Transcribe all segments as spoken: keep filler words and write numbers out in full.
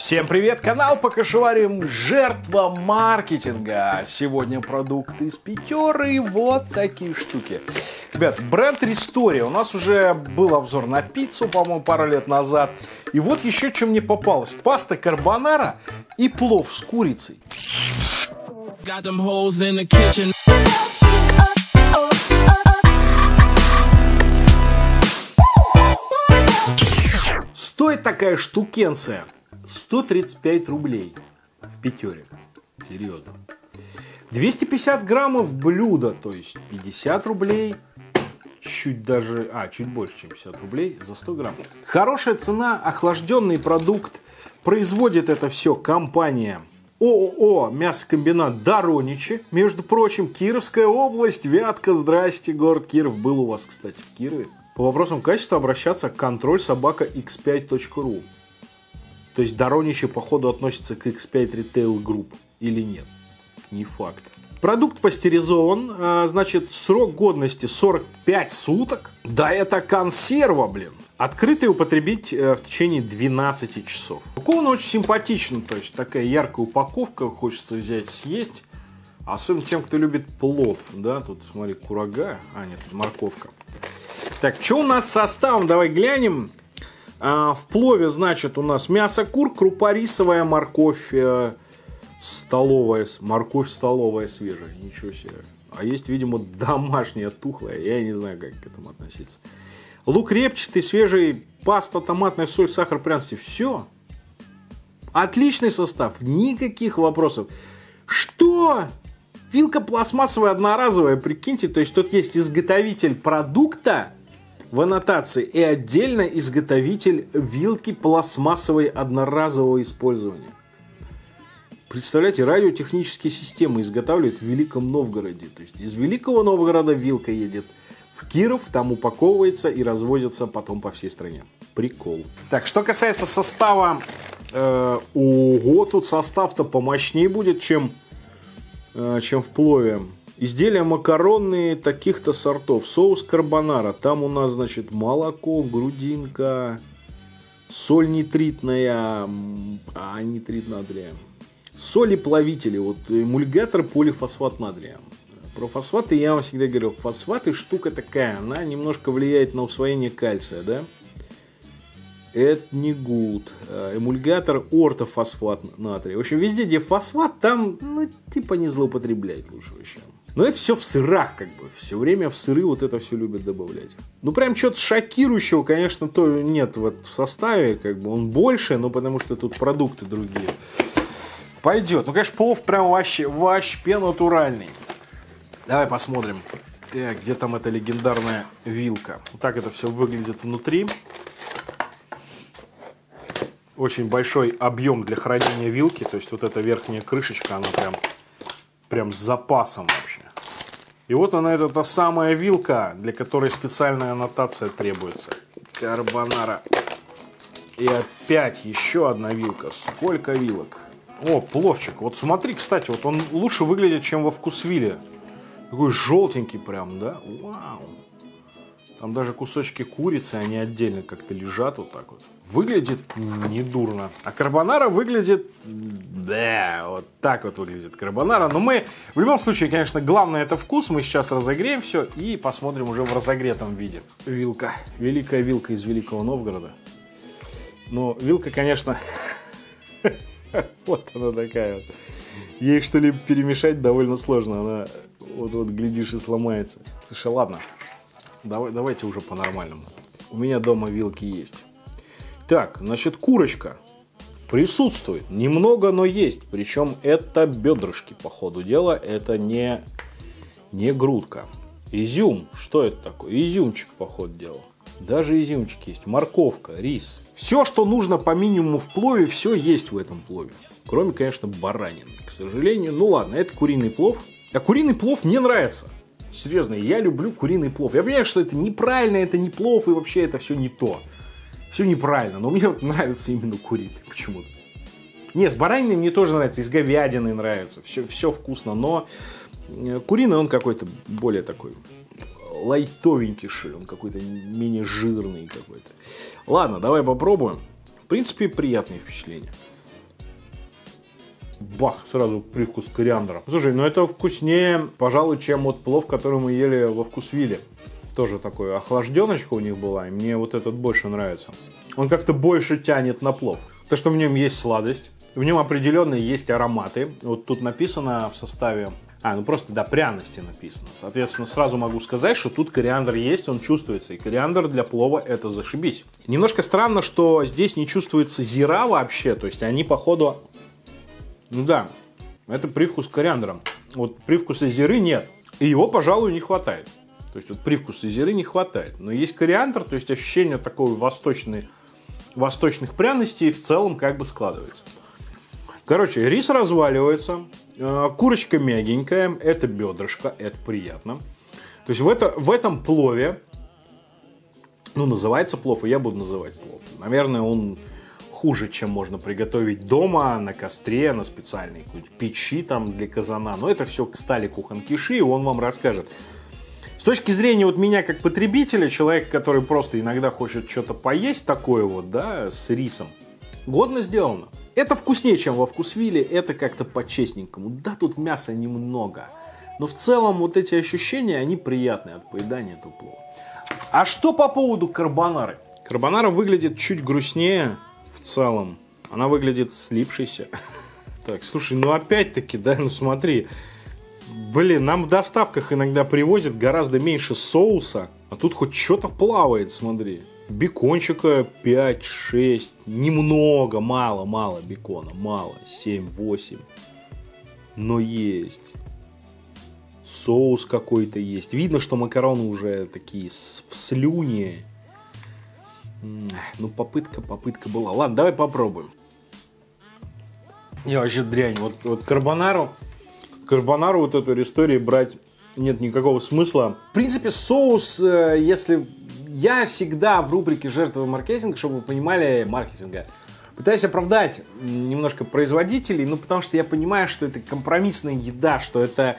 Всем привет, канал по кашеварим «Жертва маркетинга». Сегодня продукты из пятеры и вот такие штуки. Ребят, бренд Рестория. У нас уже был обзор на пиццу, по-моему, пару лет назад. И вот еще что мне попалось. Паста карбонара и плов с курицей. Стоит такая штукенция сто тридцать пять рублей в пятере. Серьезно. двести пятьдесят граммов блюда, то есть пятьдесят рублей. Чуть даже, а, чуть больше, чем пятьдесят рублей за сто грамм. Хорошая цена, охлажденный продукт. Производит это все компания ООО мясокомбинат Дороничи. Между прочим, Кировская область, Вятка, здрасте, город Киров. Был у вас, кстати, в Кирове. По вопросам качества обращаться к контроль собака икс пять точка ру. То есть Дороничи, походу, относится к икс пять Retail Group или нет? Не факт. Продукт пастеризован, значит, срок годности сорок пять суток. Да это консерва, блин. Открытый употребить в течение двенадцати часов. Упаковано очень симпатично, то есть такая яркая упаковка, хочется взять, съесть. Особенно тем, кто любит плов, да, тут, смотри, курага, а нет, морковка. Так, что у нас с составом, давай глянем. В плове, значит, у нас мясо кур, крупа рисовая, морковь э, столовая, морковь столовая свежая, ничего себе. А есть, видимо, домашняя тухлая, я не знаю, как к этому относиться. Лук репчатый, свежий, паста, томатная соль, сахар, пряности, все. Отличный состав, никаких вопросов. Что? Вилка пластмассовая, одноразовая, прикиньте, то есть тут есть изготовитель продукта в аннотации и отдельно изготовитель вилки пластмассовой одноразового использования. Представляете, радиотехнические системы изготавливают в Великом Новгороде. То есть из Великого Новгорода вилка едет в Киров, там упаковывается и развозится потом по всей стране. Прикол. Так, что касается состава, э, ого, тут состав-то помощнее будет, чем, э, чем в плове. Изделия макаронные таких-то сортов. Соус карбонара. Там у нас, значит, молоко, грудинка, соль нитритная, а нитрит натрия, соль и плавители. Вот эмульгатор полифосфат натрия. Про фосфаты я вам всегда говорил. Фосфаты штука такая. Она немножко влияет на усвоение кальция, да? Это не гуд. Эмульгатор ортофосфат натрия. В общем, везде, где фосфат, там, ну, типа не злоупотреблять лучше вообще. Но это все в сырах, как бы. Все время в сыры вот это все любят добавлять. Ну, прям что-то шокирующего, конечно, то нет вот в составе, как бы. Он больше, но потому что тут продукты другие. Пойдет. Ну, конечно, плов прям вообще, вообще натуральный. Давай посмотрим. Так, где там эта легендарная вилка? Вот так это все выглядит внутри. Очень большой объем для хранения вилки. То есть вот эта верхняя крышечка, она прям, прям с запасом вообще. И вот она, это та самая вилка, для которой специальная аннотация требуется. Карбонара. И опять еще одна вилка. Сколько вилок. О, пловчик. Вот смотри, кстати, вот он лучше выглядит, чем во Вкусвиле. Такой желтенький прям, да? Вау. Там даже кусочки курицы, они отдельно как-то лежат вот так вот. Выглядит недурно. А карбонара выглядит... Да, вот так вот выглядит карбонара. Но мы, в любом случае, конечно, главное это вкус. Мы сейчас разогреем все и посмотрим уже в разогретом виде. Вилка. Великая вилка из Великого Новгорода. Но вилка, конечно... Вот она такая вот. Ей что-либо перемешать довольно сложно. Она вот-вот, глядишь, и сломается. Слушай, ладно. Давай, давайте уже по-нормальному. У меня дома вилки есть. Так, значит, курочка присутствует. Немного, но есть. Причем это бедрышки, по ходу дела. Это не, не грудка. Изюм. Что это такое? Изюмчик, по ходу дела. Даже изюмчик есть. Морковка, рис. Все, что нужно по минимуму в плове, все есть в этом плове. Кроме, конечно, баранины. К сожалению. Ну ладно, это куриный плов. А куриный плов мне нравится. Серьезно, я люблю куриный плов. Я понимаю, что это неправильно, это не плов, и вообще это все не то. Все неправильно, но мне вот нравится именно куриный почему-то. Не, с бараниной мне тоже нравится, и с говядиной нравится. Все, все вкусно, но куриный он какой-то более такой лайтовенький, что ли. Он какой-то менее жирный какой-то. Ладно, давай попробуем. В принципе, приятные впечатления. бах, сразу привкус кориандра. Слушай, ну это вкуснее, пожалуй, чем вот плов, который мы ели во Вкусвиле. Тоже такой охлажденочка у них была, и мне вот этот больше нравится. Он как-то больше тянет на плов. То, что в нем есть сладость, в нем определенно есть ароматы. Вот тут написано в составе... А, ну просто до пряности написано. Соответственно, сразу могу сказать, что тут кориандр есть, он чувствуется. И кориандр для плова — это зашибись. Немножко странно, что здесь не чувствуется зира вообще. То есть они, походу... Ну да, это привкус кориандра. Вот привкуса зиры нет. И его, пожалуй, не хватает. То есть вот привкуса зиры не хватает. Но есть кориандр, то есть ощущение такой восточной, восточных пряностей в целом как бы складывается. Короче, рис разваливается. Курочка мягенькая, это бедрышко, это приятно. То есть в, это, в этом плове, ну называется плов, и я буду называть плов. Наверное, он хуже, чем можно приготовить дома, на костре, на специальной печи там для казана. Но это все к Стасу Кухонкину, и он вам расскажет. С точки зрения вот меня как потребителя, человек, который просто иногда хочет что-то поесть такое вот, да, с рисом, годно сделано. Это вкуснее, чем во Вкусвиле, это как-то по-честненькому. Да, тут мяса немного, но в целом вот эти ощущения, они приятные от поедания этого плова. А что по поводу карбонары? Карбонара выглядит чуть грустнее в целом. Она выглядит слипшейся. Так, слушай, ну опять-таки, да, ну смотри. Блин, нам в доставках иногда привозят гораздо меньше соуса, а тут хоть что-то плавает, смотри. Бекончика пять-шесть, немного, мало-мало бекона, мало, семь-восемь, но есть. Соус какой-то есть. Видно, что макароны уже такие в слюне. Ну, попытка, попытка была. Ладно, давай попробуем. Я вообще дрянь, вот, вот карбонару, карбонару вот эту Ресторию брать нет никакого смысла. В принципе, соус, если... Я всегда в рубрике «Жертва маркетинга», чтобы вы понимали, маркетинга, пытаюсь оправдать немножко производителей, ну, потому что я понимаю, что это компромиссная еда, что это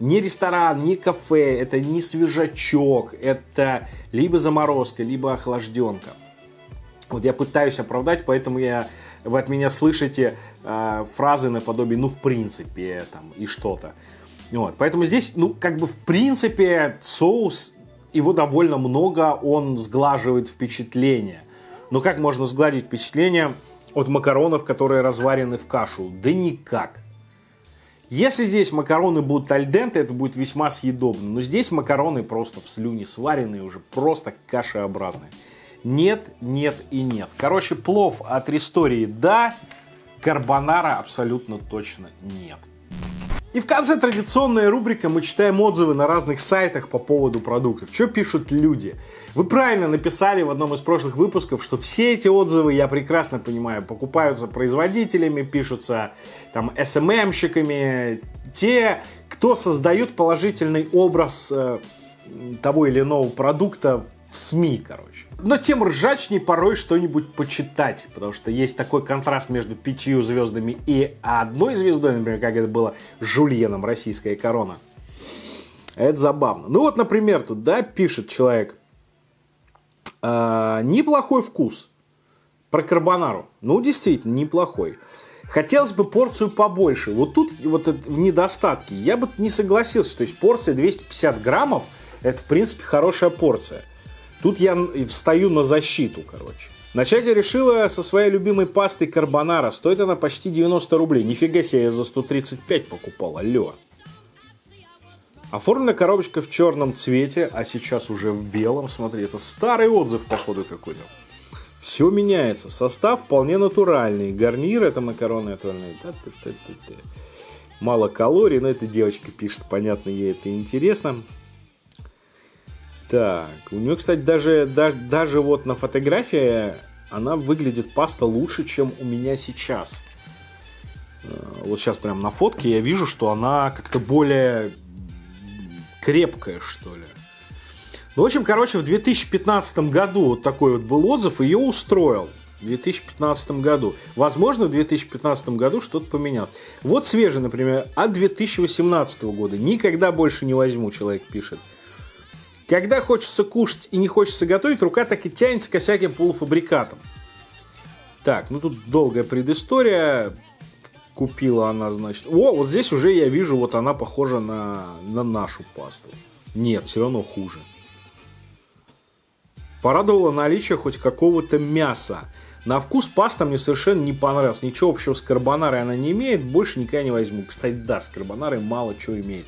не ресторан, не кафе, это не свежачок, это либо заморозка, либо охлажденка. Вот я пытаюсь оправдать, поэтому я, вы от меня слышите э, фразы наподобие «ну, в принципе», там, и что-то. Вот, поэтому здесь, ну, как бы, в принципе, соус... Его довольно много, он сглаживает впечатление. Но как можно сгладить впечатление от макаронов, которые разварены в кашу? Да никак. Если здесь макароны будут альденте, это будет весьма съедобно. Но здесь макароны просто в слюне сваренные уже, просто кашеобразные. Нет, нет и нет. Короче, плов от Рестории да, карбонара абсолютно точно нет. И в конце традиционная рубрика «Мы читаем отзывы на разных сайтах по поводу продуктов». Что пишут люди? Вы правильно написали в одном из прошлых выпусков, что все эти отзывы, я прекрасно понимаю, покупаются производителями, пишутся там эс эм эм-щиками, те, кто создает положительный образ э, того или иного продукта в СМИ, короче. Но тем ржачней порой что-нибудь почитать, потому что есть такой контраст между пятью звездами и одной звездой, например, как это было с Жюльеном, российская корона. Это забавно. Ну вот, например, тут, да, пишет человек, э, неплохой вкус про карбонару. Ну, действительно, неплохой. Хотелось бы порцию побольше. Вот тут вот это, в недостатке я бы не согласился. То есть порция двести пятьдесят граммов, это, в принципе, хорошая порция. Тут я встаю на защиту, короче. Начать я решила со своей любимой пастой карбонара. Стоит она почти девяносто рублей. Нифига себе, я за сто тридцать пять покупал, алло. Оформлена коробочка в черном цвете, а сейчас уже в белом. Смотри, это старый отзыв, походу, какой-то. Все меняется. Состав вполне натуральный. Гарнир — это макароны отвальные. Мало калорий, но эта девочка пишет. Понятно, ей это интересно. Так, у нее, кстати, даже, даже, даже вот на фотографии она выглядит, паста, лучше, чем у меня сейчас. Вот сейчас прям на фотке я вижу, что она как-то более крепкая, что ли. Ну, в общем, короче, в две тысячи пятнадцатом году вот такой вот был отзыв, ее устроил. В две тысячи пятнадцатом году. Возможно, в две тысячи пятнадцатом году что-то поменялось. Вот свежий, например, от две тысячи восемнадцатого года. Никогда больше не возьму, человек пишет. Когда хочется кушать и не хочется готовить, рука так и тянется ко всяким полуфабрикатам. Так, ну тут долгая предыстория. Купила она, значит... О, вот здесь уже я вижу, вот она похожа на, на нашу пасту. Нет, все равно хуже. Порадовало наличие хоть какого-то мяса. На вкус паста мне совершенно не понравилась. Ничего общего с карбонарой она не имеет. Больше никогда не возьму. Кстати, да, с карбонарой мало чего имеет.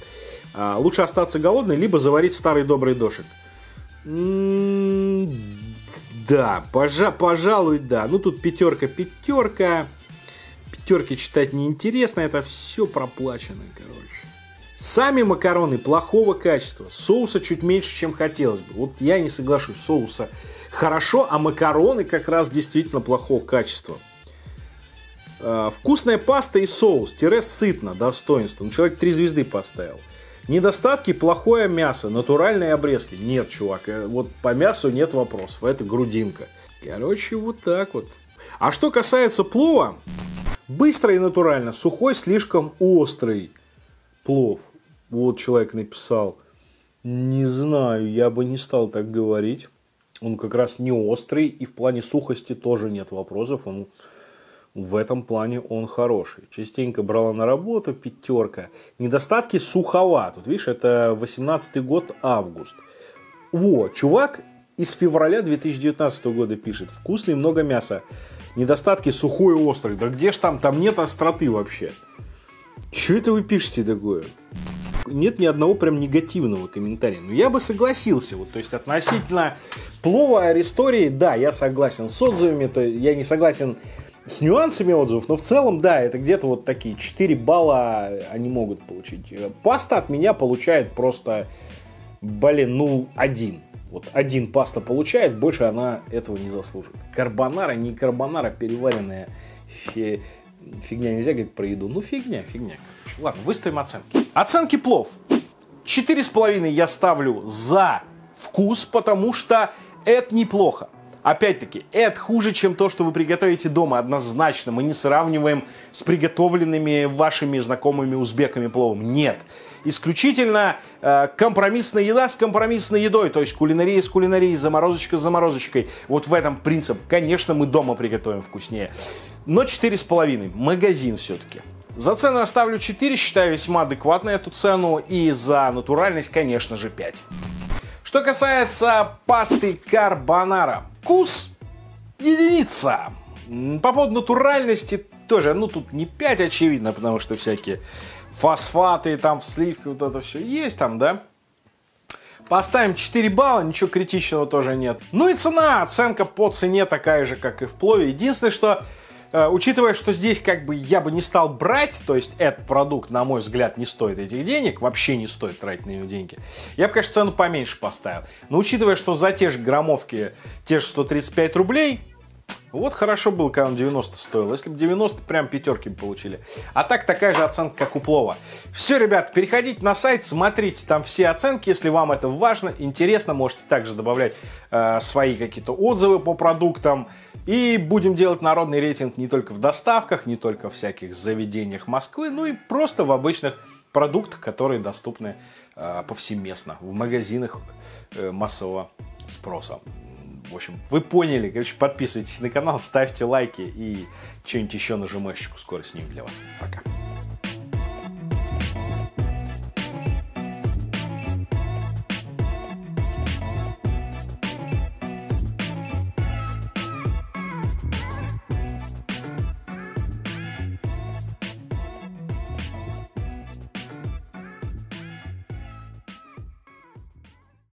А, лучше остаться голодной, либо заварить старый добрый дошик. М-м-м, да, пожа- пожалуй, да. Ну, тут пятерка, пятерка... Пятерки читать неинтересно, это все проплачено, короче. Сами макароны плохого качества, соуса чуть меньше, чем хотелось бы. Вот я не соглашусь, соуса хорошо, а макароны как раз действительно плохого качества. Э, вкусная паста и соус, тире сытно, достоинство. Ну, человек три звезды поставил. Недостатки, плохое мясо, натуральные обрезки. Нет, чувак, вот по мясу нет вопросов, это грудинка. Короче, вот так вот. А что касается плова... Быстро и натурально. Сухой, слишком острый плов. Вот человек написал. Не знаю, я бы не стал так говорить. Он как раз не острый. И в плане сухости тоже нет вопросов. Он... В этом плане он хороший. Частенько брала на работу, пятерка. Недостатки сухова. Тут, видишь, это восемнадцатый год, август. Вот, чувак из февраля две тысячи девятнадцатого года пишет. Вкусный, много мяса. Недостатки сухой и острый. Да где ж там? Там нет остроты вообще. Чё это вы пишете такое? Нет ни одного прям негативного комментария. Но я бы согласился. Вот, то есть относительно плова, Рестории, да, я согласен с отзывами. То я не согласен с нюансами отзывов. Но в целом, да, это где-то вот такие четыре балла они могут получить. Паста от меня получает просто, блин, ну, один. Вот один паста получает, больше она этого не заслужит. Карбонара, не карбонара, переваренная фи... фигня. Нельзя говорить про еду. Ну, фигня, фигня. Короче. Ладно, выставим оценки. Оценки плов. четыре с половиной я ставлю за вкус, потому что это неплохо. Опять-таки, это хуже, чем то, что вы приготовите дома. Однозначно, мы не сравниваем с приготовленными вашими знакомыми узбеками пловом. Нет. Исключительно э, компромиссная еда с компромиссной едой. То есть кулинария с кулинарией, заморозочка с заморозочкой. Вот в этом принцип. Конечно, мы дома приготовим вкуснее. Но четыре с половиной. Магазин все-таки. За цену оставлю четыре. Считаю весьма адекватной эту цену. И за натуральность, конечно же, пять. Что касается пасты карбонара. Вкус единица. По поводу натуральности тоже. Ну, тут не пять, очевидно, потому что всякие... Фосфаты, там в сливке, вот это все есть там, да? Поставим четыре балла, ничего критичного тоже нет. Ну и цена, оценка по цене такая же, как и в плове. Единственное, что, э, учитывая, что здесь как бы я бы не стал брать, то есть этот продукт, на мой взгляд, не стоит этих денег, вообще не стоит тратить на него деньги, я бы, конечно, цену поменьше поставил. Но учитывая, что за те же граммовки, те же сто тридцать пять рублей... Вот хорошо было, когда он девяносто стоил. Если бы девяносто, прям пятерки бы получили. А так такая же оценка, как у плова. Все, ребят, переходите на сайт, смотрите там все оценки. Если вам это важно, интересно, можете также добавлять э, свои какие-то отзывы по продуктам. И будем делать народный рейтинг не только в доставках, не только в всяких заведениях Москвы, ну и просто в обычных продуктах, которые доступны э, повсеместно в магазинах э, массового спроса. В общем, вы поняли. Короче, подписывайтесь на канал, ставьте лайки и что-нибудь еще нажимашечку скоро снимем для вас. Пока.